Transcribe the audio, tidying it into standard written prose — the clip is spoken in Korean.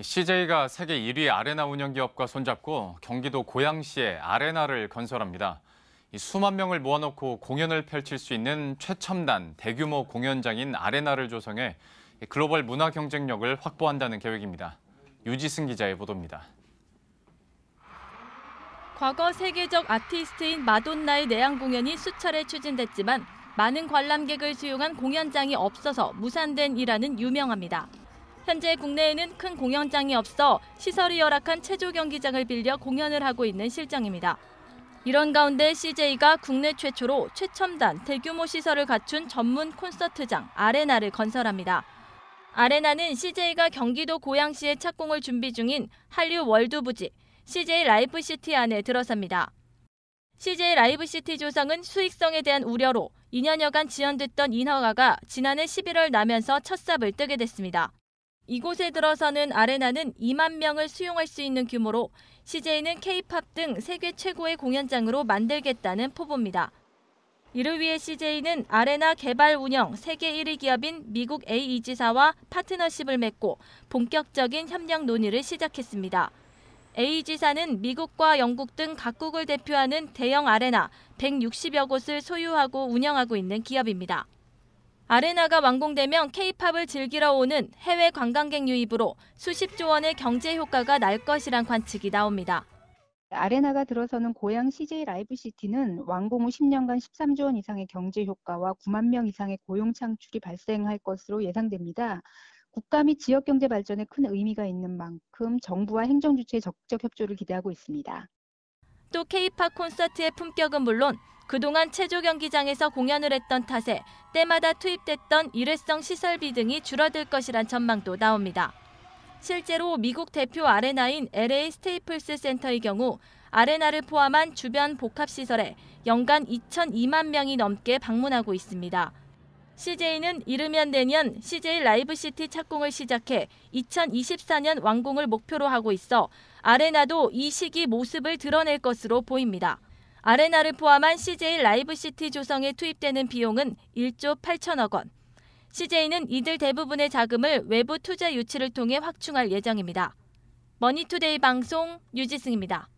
CJ가 세계 1위 아레나 운영기업과 손잡고 경기도 고양시에 아레나를 건설합니다. 수만 명을 모아놓고 공연을 펼칠 수 있는 최첨단 대규모 공연장인 아레나를 조성해 글로벌 문화 경쟁력을 확보한다는 계획입니다. 유지승 기자의 보도입니다. 과거 세계적 아티스트인 마돈나의 내한 공연이 수차례 추진됐지만 많은 관람객을 수용한 공연장이 없어서 무산된 일화는 유명합니다. 현재 국내에는 큰 공연장이 없어 시설이 열악한 체조 경기장을 빌려 공연을 하고 있는 실정입니다. 이런 가운데 CJ가 국내 최초로 최첨단 대규모 시설을 갖춘 전문 콘서트장 아레나를 건설합니다. 아레나는 CJ가 경기도 고양시에 착공을 준비 중인 한류 월드 부지 CJ 라이브시티 안에 들어섭니다. CJ 라이브시티 조성은 수익성에 대한 우려로 2년여간 지연됐던 인허가가 지난해 11월 나면서 첫삽을 뜨게 됐습니다. 이곳에 들어서는 아레나는 2만 명을 수용할 수 있는 규모로 CJ는 K팝 등 세계 최고의 공연장으로 만들겠다는 포부입니다. 이를 위해 CJ는 아레나 개발 운영 세계 1위 기업인 미국 AEG사와 파트너십을 맺고 본격적인 협력 논의를 시작했습니다. AEG사는 미국과 영국 등 각국을 대표하는 대형 아레나 160여 곳을 소유하고 운영하고 있는 기업입니다. 아레나가 완공되면 K팝을 즐기러 오는 해외 관광객 유입으로 수십조 원의 경제 효과가 날 것이란 관측이 나옵니다. 아레나가 들어서는 고양 CJ 라이브시티는 완공 후 10년간 13조 원 이상의 경제 효과와 9만 명 이상의 고용 창출이 발생할 것으로 예상됩니다. 국가 및 지역 경제 발전에 큰 의미가 있는 만큼 정부와 행정 주체의 적극적 협조를 기대하고 있습니다. 또 K팝 콘서트의 품격은 물론 그동안 체조 경기장에서 공연을 했던 탓에 때마다 투입됐던 일회성 시설비 등이 줄어들 것이란 전망도 나옵니다. 실제로 미국 대표 아레나인 LA 스테이플스 센터의 경우 아레나를 포함한 주변 복합시설에 연간 2,200만 명이 넘게 방문하고 있습니다. CJ는 이르면 내년 CJ 라이브시티 착공을 시작해 2024년 완공을 목표로 하고 있어 아레나도 이 시기 모습을 드러낼 것으로 보입니다. 아레나를 포함한 CJ 라이브시티 조성에 투입되는 비용은 1조 8천억 원. CJ는 이들 대부분의 자금을 외부 투자 유치를 통해 확충할 예정입니다. 머니투데이 방송 유지승입니다.